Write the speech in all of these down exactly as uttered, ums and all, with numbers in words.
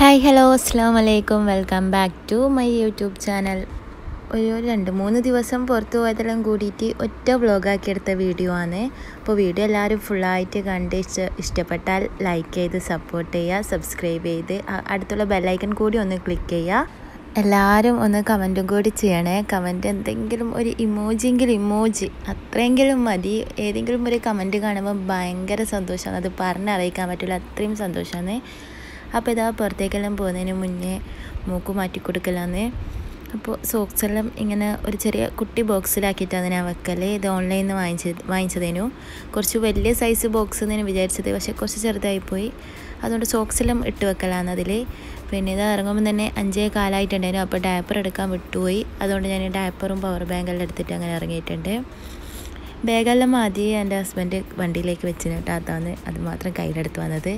Hi hello അസ്സലാമലൈക്കും welcome back to my YouTube channel. ഒരു രണ്ട് മൂന്ന് ദിവസം പുറത്തു പോയതെല്ലാം കൂടിയിട്ട് ഒറ്റ വ്ളോഗാക്കിയെടുത്ത വീഡിയോ ആണ്. അപ്പോൾ വീഡിയോ എല്ലാവരും ഫുള്ളായിട്ട് കണ്ട് ഇഷ്ട ഇഷ്ടപ്പെട്ടാൽ ലൈക്ക് ചെയ്ത് സപ്പോർട്ട് ചെയ്യുക, സബ്സ്ക്രൈബ് ചെയ്ത് അടുത്തുള്ള ബെല്ലൈക്കൺ കൂടി ഒന്ന് ക്ലിക്ക് ചെയ്യുക. എല്ലാവരും ഒന്ന് കമൻറ്റും കൂടി ചെയ്യണേ. കമൻറ്റ് എന്തെങ്കിലും ഒരു ഇമോജിയെങ്കിലും ഇമോജി അത്രയെങ്കിലും മതി. ഏതെങ്കിലും ഒരു കമൻറ്റ് കാണുമ്പോൾ ഭയങ്കര സന്തോഷമാണ്, അത് പറഞ്ഞറിയിക്കാൻ പറ്റില്ല, അത്രയും സന്തോഷമാണ്. അപ്പോൾ ഇതാ പുറത്തേക്കെല്ലാം പോകുന്നതിന് മുന്നേ മൂക്ക് മാറ്റിക്കൊടുക്കലാന്ന്. അപ്പോൾ സോക്സെല്ലാം ഇങ്ങനെ ഒരു ചെറിയ കുട്ടി ബോക്സിലാക്കിയിട്ടാണ് ഞാൻ വെക്കൽ. ഇത് ഓൺലൈനിൽ നിന്ന് വാങ്ങിച്ചത് വാങ്ങിച്ചതേനു കുറച്ച് വലിയ സൈസ് ബോക്സ് എന്ന് വിചാരിച്ചത്, പക്ഷേ കുറച്ച് ചെറുതായിപ്പോയി. അതുകൊണ്ട് സോക്സെല്ലാം ഇട്ട് വെക്കലാണ് അതിൽ. പിന്നെ ഇത് ഇറങ്ങുമ്പോൾ തന്നെ അഞ്ചേ കാലായിട്ടുണ്ടായിരുന്നു, അപ്പോൾ ഡയപ്പർ എടുക്കാൻ വിട്ടുപോയി. അതുകൊണ്ട് ഞാൻ ഡയപ്പറും പവർ ബാങ്കെല്ലാം എടുത്തിട്ട് അങ്ങനെ ഇറങ്ങിയിട്ടുണ്ട്. ബാഗെല്ലാം ആദ്യം എൻ്റെ ഹസ്ബൻഡ് വണ്ടിയിലേക്ക് വെച്ച് ഇട്ടാത്താന്ന്, അത് മാത്രം കയ്യിലെടുത്ത് വന്നത്.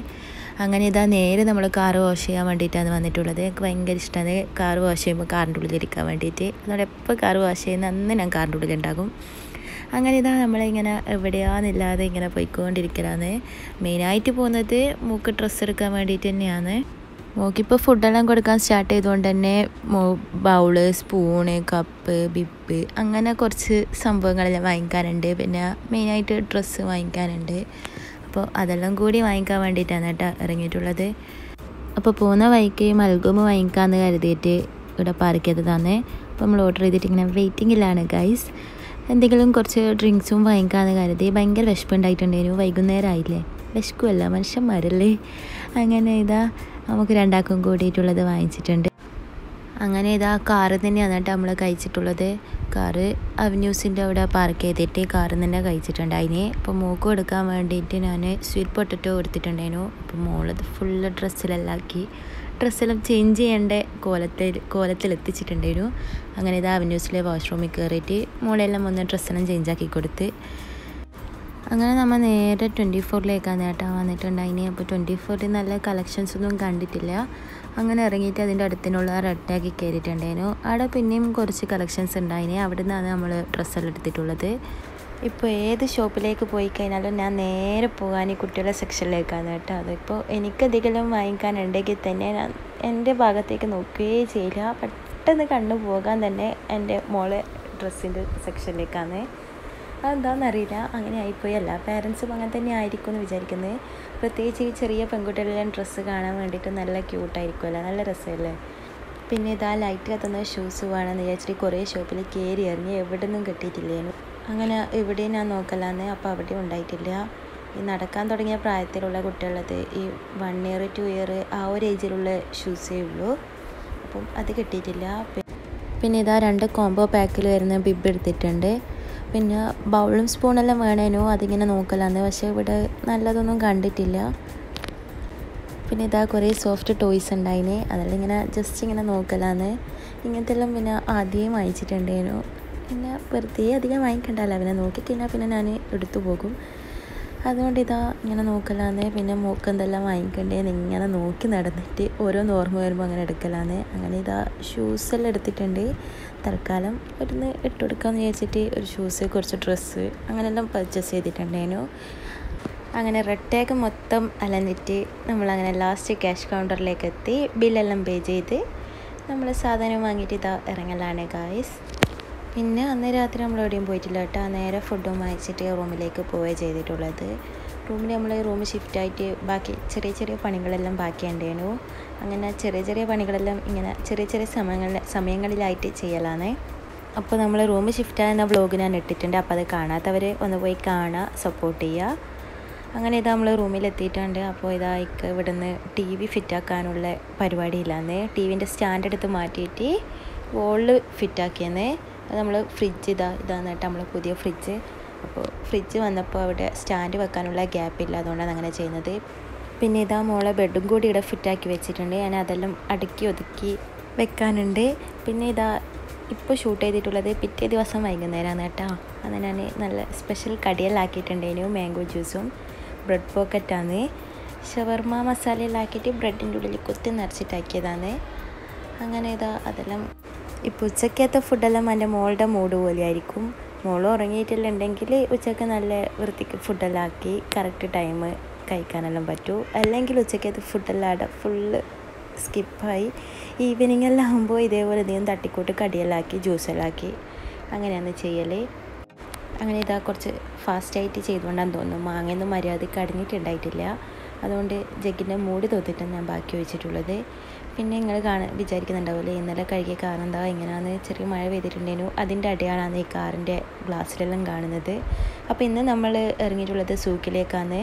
അങ്ങനെ ഇതാ നേരെ നമ്മൾ കാറ് വാഷ് ചെയ്യാൻ വേണ്ടിയിട്ടാണ് വന്നിട്ടുള്ളത്. എനിക്ക് ഭയങ്കര ഇഷ്ടമാണ് കാറ് വാഷ് ചെയ്യുമ്പോൾ കാറിൻ്റെ ഉള്ളിലിരിക്കാൻ വേണ്ടിയിട്ട്. അതുകൊണ്ട് എപ്പോൾ കാറ് വാഷ് ചെയ്യുന്ന അന്ന് ഞാൻ കാറിൻ്റെ ഉള്ളിലുണ്ടാകും. അങ്ങനെ ഇതാ നമ്മളിങ്ങനെ എവിടെയാണെന്നില്ലാതെ ഇങ്ങനെ പോയിക്കൊണ്ടിരിക്കലാണ്. മെയിനായിട്ട് പോകുന്നത് മൂക്ക് ഡ്രസ്സ് എടുക്കാൻ വേണ്ടിയിട്ട് തന്നെയാണ്. മൂക്കിപ്പോൾ ഫുഡെല്ലാം കൊടുക്കാൻ സ്റ്റാർട്ട് ചെയ്തുകൊണ്ട് തന്നെ മൂ ബൗള്, സ്പൂണ്, കപ്പ്, ബിപ്പ് അങ്ങനെ കുറച്ച് സംഭവങ്ങളെല്ലാം വാങ്ങിക്കാനുണ്ട്. പിന്നെ മെയിനായിട്ട് ഡ്രസ്സ് വാങ്ങിക്കാനുണ്ട്. അപ്പോൾ അതെല്ലാം കൂടി വാങ്ങിക്കാൻ വേണ്ടിയിട്ടാണ് കേട്ടോ ഇറങ്ങിയിട്ടുള്ളത്. അപ്പോൾ പോകുന്ന വഴിക്ക് മൽഗോമ് വാങ്ങിക്കാമെന്ന് കരുതിയിട്ട് ഇവിടെ പാർക്ക് ചെയ്തതാണ്. അപ്പോൾ നമ്മൾ ഓർഡർ ചെയ്തിട്ട് ഇങ്ങനെ വെയിറ്റിങ്ങിലാണ് ഗൈസ്. എന്തെങ്കിലും കുറച്ച് ഡ്രിങ്ക്സും വാങ്ങിക്കാമെന്ന് കരുതി. ഭയങ്കര വിശപ്പുണ്ടായിട്ടുണ്ടായിരുന്നു, വൈകുന്നേരം ആയില്ലേ, വിശക്കുമല്ല മനുഷ്യന്മാരല്ലേ. അങ്ങനെ ഇതാ നമുക്ക് രണ്ടാക്കും കൂടിയിട്ടുള്ളത് വാങ്ങിച്ചിട്ടുണ്ട്. അങ്ങനെ ഇതാ കാറ് തന്നെയാണ് കേട്ടോ നമ്മൾ കഴിച്ചിട്ടുള്ളത്. കാറ് അവന്യൂസിൻ്റെ അവിടെ പാർക്ക് ചെയ്തിട്ട് കാറ് തന്നെ കഴിച്ചിട്ടുണ്ട് അതിന്. അപ്പോൾ മോക്ക് കൊടുക്കാൻ വേണ്ടിയിട്ട് ഞാൻ സ്വീറ്റ് പൊട്ടറ്റോ കൊടുത്തിട്ടുണ്ടായിരുന്നു. അപ്പോൾ മോളത് ഫുള്ള് ഡ്രസ്സിലെല്ലാം ആക്കി, ഡ്രസ്സെല്ലാം ചേഞ്ച് ചെയ്യേണ്ട കോലത്തിൽ കോലത്തിലെത്തിച്ചിട്ടുണ്ടായിരുന്നു. അങ്ങനെ ഇതാ അവന്യൂസിലെ വാഷ്റൂമിൽ കയറിയിട്ട് മോളെല്ലാം ഒന്ന് ഡ്രസ്സെല്ലാം ചേഞ്ചാക്കി കൊടുത്ത്. അങ്ങനെ നമ്മൾ നേരെ ട്വൻറ്റി ഫോറിലേക്കാണ് കേട്ടോ വന്നിട്ടുണ്ടായിനി. അപ്പോൾ ട്വൻറ്റി ഫോറിൽ നല്ല കളക്ഷൻസ് ഒന്നും കണ്ടിട്ടില്ല. അങ്ങനെ ഇറങ്ങിയിട്ട് അതിൻ്റെ അടുത്തിനുള്ള റെഡ് ടാഗിൽ കയറിയിട്ടുണ്ടായിരുന്നു. അവിടെ പിന്നെയും കുറച്ച് കളക്ഷൻസ് ഉണ്ടായിനി. അവിടെ നിന്നാണ് നമ്മൾ ഡ്രസ്സെല്ലാം എടുത്തിട്ടുള്ളത്. ഇപ്പോൾ ഏത് ഷോപ്പിലേക്ക് പോയി കഴിഞ്ഞാലും ഞാൻ നേരെ പോകാൻ ഈ കുട്ടികളുടെ സെക്ഷനിലേക്കാണ് കേട്ടോ. അതിപ്പോൾ എനിക്കധികം വാങ്ങിക്കാനുണ്ടെങ്കിൽ തന്നെ ഞാൻ എൻ്റെ ഭാഗത്തേക്ക് നോക്കുകയേ ചെയ്യില്ല. പെട്ടെന്ന് കണ്ണു പോകാൻ തന്നെ എൻ്റെ മോളെ ഡ്രസ്സിൻ്റെ സെക്ഷനിലേക്കാണ്. അതെന്താണെന്നറിയില്ല, അങ്ങനെ ആയിപ്പോയി. എല്ലാ പേരൻസും അങ്ങനെ തന്നെ ആയിരിക്കും എന്ന് വിചാരിക്കുന്നത്. പ്രത്യേകിച്ച് ഈ ചെറിയ പെൺകുട്ടികളെല്ലാം ഡ്രസ്സ് കാണാൻ വേണ്ടിയിട്ട് നല്ല ക്യൂട്ടായിരിക്കുമല്ലോ, നല്ല രസമല്ലേ. പിന്നെ ഇതാ ലൈറ്റ് കത്തുന്ന ഷൂസ് വേണമെന്ന് വിചാരിച്ചിട്ട് കുറേ ഷോപ്പിൽ കയറി എറിഞ്ഞ് എവിടെ നിന്നും കിട്ടിയിട്ടില്ലേനു. അങ്ങനെ എവിടെയും ഞാൻ നോക്കലാന്ന്, അപ്പോൾ അവിടെ ഉണ്ടായിട്ടില്ല. ഈ നടക്കാൻ തുടങ്ങിയ പ്രായത്തിലുള്ള കുട്ടികളത് ഈ വൺ ഇയർ ടു ഇയർ ആ ഒരു ഏജിലുള്ള ഷൂസേ ഉള്ളൂ. അപ്പം അത് കിട്ടിയിട്ടില്ല. പിന്നെ ഇതാ രണ്ട് കോംബോ പാക്കിൽ വരുന്ന ബിബ് എടുത്തിട്ടുണ്ട്. പിന്നെ ബൗളും സ്പൂണെല്ലാം വേണേനോ അതിങ്ങനെ നോക്കലാന്ന്, പക്ഷേ ഇവിടെ നല്ലതൊന്നും കണ്ടിട്ടില്ല. പിന്നെ ഇതാ കുറേ സോഫ്റ്റ് ടോയ്സ് ഉണ്ടായിന്, അതെല്ലാം ഇങ്ങനെ ജസ്റ്റ് ഇങ്ങനെ നോക്കലാന്ന്. ഇങ്ങനത്തെ എല്ലാം പിന്നെ ആദ്യം വാങ്ങിച്ചിട്ടുണ്ടേനു. പിന്നെ വെറുതെ അധികം വാങ്ങിക്കണ്ടല്ല, പിന്നെ നോക്കിക്കഴിഞ്ഞാൽ പിന്നെ ഞാൻ എടുത്തു പോകും. അതുകൊണ്ട് ഇതാ ഇങ്ങനെ നോക്കലാന്ന്. പിന്നെ മൂക്കെന്തെല്ലാം വാങ്ങിക്കണ്ടേന്ന് ഇങ്ങനെ നോക്കി നടന്നിട്ട് ഓരോന്ന് ഓർമ്മ വരുമ്പോൾ അങ്ങനെ എടുക്കലാന്ന്. അങ്ങനെ ഇതാ ഷൂസെല്ലാം എടുത്തിട്ടുണ്ട്. തൽക്കാലം ഒരുന്ന് ഇട്ട് കൊടുക്കാമെന്ന് വിചാരിച്ചിട്ട് ഒരു ഷൂസ്, കുറച്ച് ഡ്രസ്സ് അങ്ങനെയെല്ലാം പർച്ചേസ് ചെയ്തിട്ടുണ്ടായിരുന്നു. അങ്ങനെ റെഡ് ടാഗ് മൊത്തം അലഞ്ഞിട്ട് നമ്മളങ്ങനെ ലാസ്റ്റ് ക്യാഷ് കൗണ്ടറിലേക്ക് എത്തി. ബില്ലെല്ലാം പേ ചെയ്ത് നമ്മൾ സാധനം വാങ്ങിയിട്ട് ഇതാ ഇറങ്ങലാണ് ഗായ്സ്. പിന്നെ അന്ന് രാത്രി നമ്മൾ എവിടെയും പോയിട്ടില്ല കേട്ടോ. നേരെ ഫുഡും വാങ്ങിച്ചിട്ട് റൂമിലേക്ക് പോവുകയാണ് ചെയ്തിട്ടുള്ളത്. റൂമിൽ നമ്മൾ റൂം ഷിഫ്റ്റായിട്ട് ബാക്കി ചെറിയ ചെറിയ പണികളെല്ലാം ബാക്കിയുണ്ടായിരുന്നു. അങ്ങനെ ചെറിയ ചെറിയ പണികളെല്ലാം ഇങ്ങനെ ചെറിയ ചെറിയ സമയങ്ങളിൽ സമയങ്ങളിലായിട്ട് ചെയ്യലാണ്. അപ്പോൾ നമ്മൾ റൂം ഷിഫ്റ്റായ എന്ന വ്ളോഗ് ഞാൻ ഇട്ടിട്ടുണ്ട്, അപ്പോൾ അത് കാണാത്തവർ ഒന്ന് പോയി കാണുക, സപ്പോർട്ട് ചെയ്യുക. അങ്ങനെ ഇതാ നമ്മൾ റൂമിലെത്തിയിട്ടുണ്ട്. അപ്പോൾ ഇതാ ഇക്ക് ഇവിടുന്ന് ടി വി ഫിറ്റാക്കാനുള്ള പരിപാടിയില്ലാന്ന് ടി വിൻ്റെ സ്റ്റാൻഡ് എടുത്ത് മാറ്റിയിട്ട് വോളിൽ ഫിറ്റാക്കിയെന്ന്. അത് നമ്മൾ ഫ്രിഡ്ജ് ഇതാ ഇതാന്ന് കേട്ടോ നമ്മൾ പുതിയ ഫ്രിഡ്ജ്. അപ്പോൾ ഫ്രിഡ്ജ് വന്നപ്പോൾ അവിടെ സ്റ്റാൻഡ് വെക്കാനുള്ള ഗ്യാപ്പില്ല, അതുകൊണ്ടാണ് അങ്ങനെ ചെയ്യുന്നത്. പിന്നെ ഇതാ മോളെ ബെഡും കൂടി ഇവിടെ ഫിറ്റാക്കി വെച്ചിട്ടുണ്ട്. ഞാൻ അതെല്ലാം അടുക്കി ഒതുക്കി വെക്കാനുണ്ട്. പിന്നെ ഇതാ ഇപ്പോൾ ഷൂട്ട് ചെയ്തിട്ടുള്ളത് പിറ്റേ ദിവസം വൈകുന്നേരമാണ് കേട്ടോ. അത് ഞാൻ നല്ല സ്പെഷ്യൽ കടിയെല്ലാക്കിയിട്ടുണ്ടായിരുന്നു. മാംഗോ ജ്യൂസും ബ്രെഡ് പോക്കറ്റാണ്. ഷവർമ മസാലയിലാക്കിയിട്ട് ബ്രെഡിൻ്റെ ഉള്ളിൽ കുത്തി നിറച്ചിട്ടാക്കിയതാണ്. അങ്ങനെ ഇതാ അതെല്ലാം ഇപ്പോൾ ഉച്ചക്കത്തെ ഫുഡെല്ലാം എൻ്റെ മോളുടെ മൂഡ് പോലെയായിരിക്കും. മോൾ ഉറങ്ങിയിട്ടില്ലുണ്ടെങ്കിൽ ഉച്ചയ്ക്ക് നല്ല വൃത്തിക്ക് ഫുഡെല്ലാം ആക്കി കറക്റ്റ് ടൈം കഴിക്കാനെല്ലാം പറ്റൂ. അല്ലെങ്കിൽ ഉച്ചക്കത്തെ ഫുഡെല്ലാം അവിടെ ഫുള്ള് സ്കിപ്പായി. ഈവനിങ്ങെല്ലാം ആകുമ്പോൾ ഇതേപോലെ എന്തെങ്കിലും തട്ടിക്കൂട്ട് കടിയെല്ലാക്കി ജ്യൂസെല്ലാക്കി അങ്ങനെയാണ് ചെയ്യൽ. അങ്ങനെ ഇതാ കുറച്ച് ഫാസ്റ്റായിട്ട് ചെയ്തുകൊണ്ടാന്ന് തോന്നുന്നു. മാങ്ങയൊന്നും മര്യാദയ്ക്ക് അടങ്ങിയിട്ടുണ്ടായിട്ടില്ല, അതുകൊണ്ട് ജഗ്ഗിൻ്റെ മൂടി തോത്തിട്ടാണ് ഞാൻ ബാക്കി വെച്ചിട്ടുള്ളത്. പിന്നെ നിങ്ങൾ കാണാൻ വിചാരിക്കുന്നുണ്ടാവില്ലേ ഇന്നലെ കഴുകിയ കാറെന്താ എങ്ങനെയാണെന്ന്. ചെറിയ മഴ പെയ്തിട്ടുണ്ടെന്നു, അതിൻ്റെ അടയാളാണ് ഈ കാറിൻ്റെ ഗ്ലാസ്സിലെല്ലാം കാണുന്നത്. അപ്പോൾ ഇന്ന് നമ്മൾ ഇറങ്ങിയിട്ടുള്ളത് സൂക്കിലേക്കാണ്.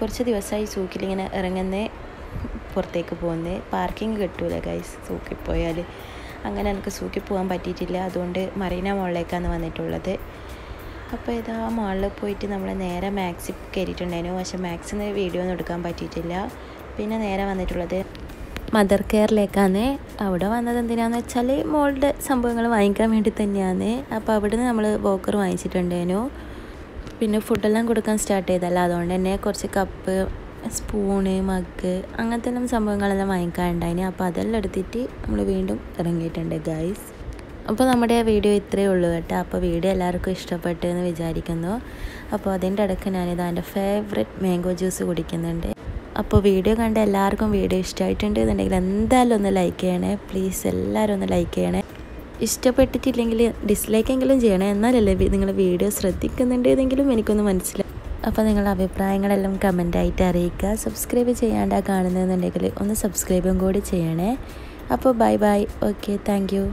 കുറച്ച് ദിവസമായി സൂക്കിലിങ്ങനെ ഇറങ്ങുന്ന പുറത്തേക്ക് പോകുന്നത്. പാർക്കിംഗ് കിട്ടൂല ഗൈസ് സൂക്കിൽ പോയാൽ. അങ്ങനെ എനിക്ക് സൂക്കിൽ പോകാൻ പറ്റിയിട്ടില്ല, അതുകൊണ്ട് മറീന മോളിലേക്കാണ് വന്നിട്ടുള്ളത്. അപ്പോൾ ഇതാ മാളിൽ പോയിട്ട് നമ്മൾ നേരെ മാക്സിൽ കയറിയിട്ടുണ്ടായിരുന്നു, പക്ഷെ മാക്സിൽ നിന്ന് വീഡിയോ ഒന്നും എടുക്കാൻ പറ്റിയിട്ടില്ല. പിന്നെ നേരെ വന്നിട്ടുള്ളത് മദർ കെയറിലേക്കാണ്. അവിടെ വന്നത് എന്തിനാന്ന് വെച്ചാൽ മോളുടെ സംഭവങ്ങൾ വാങ്ങിക്കാൻ വേണ്ടി തന്നെയാണ്. അപ്പോൾ അവിടെ നിന്ന് നമ്മൾ ബോക്കർ വാങ്ങിച്ചിട്ടുണ്ടായിരുന്നു. പിന്നെ ഫുഡെല്ലാം കൊടുക്കാൻ സ്റ്റാർട്ട് ചെയ്തല്ലോ, അതുകൊണ്ട് തന്നെ കുറച്ച് കപ്പ് സ്പൂണ് മഗ് അങ്ങനത്തെ എല്ലാം സംഭവങ്ങളെല്ലാം വാങ്ങിക്കാനുണ്ടായിന്. അപ്പോൾ അതെല്ലാം എടുത്തിട്ട് നമ്മൾ വീണ്ടും ഇറങ്ങിയിട്ടുണ്ട് ഗൈസ്. അപ്പോൾ നമ്മുടെ വീഡിയോ ഇത്രയേ ഉള്ളൂ കേട്ടോ. അപ്പോൾ വീഡിയോ എല്ലാവർക്കും ഇഷ്ടപ്പെട്ടു എന്ന് വിചാരിക്കുന്നു. അപ്പോൾ അതിൻ്റെ ഇടയ്ക്ക് ഞാനിത് എൻ്റെ ഫേവറേറ്റ് മാംഗോ ജ്യൂസ് കുടിക്കുന്നുണ്ട്. അപ്പോൾ വീഡിയോ കണ്ട എല്ലാവർക്കും വീഡിയോ ഇഷ്ടമായിട്ടുണ്ട് എന്നുണ്ടെങ്കിൽ എന്തായാലും ഒന്ന് ലൈക്ക് ചെയ്യണേ പ്ലീസ്, എല്ലാവരും ഒന്ന് ലൈക്ക് ചെയ്യണേ. ഇഷ്ടപ്പെട്ടിട്ടില്ലെങ്കിൽ ഡിസ്ലൈക്കെങ്കിലും ചെയ്യണേ, എന്നാലല്ലേ നിങ്ങൾ വീഡിയോ ശ്രദ്ധിക്കുന്നുണ്ടെങ്കിലും എനിക്കൊന്ന് മനസ്സിലായി. അപ്പോൾ നിങ്ങളുടെ അഭിപ്രായങ്ങളെല്ലാം കമൻറ്റായിട്ട് അറിയിക്കുക. സബ്സ്ക്രൈബ് ചെയ്യാണ്ടാ കാണുന്നതെന്നുണ്ടെങ്കിൽ ഒന്ന് സബ്സ്ക്രൈബും കൂടി ചെയ്യണേ. അപ്പോൾ bye bye, okay, thank U.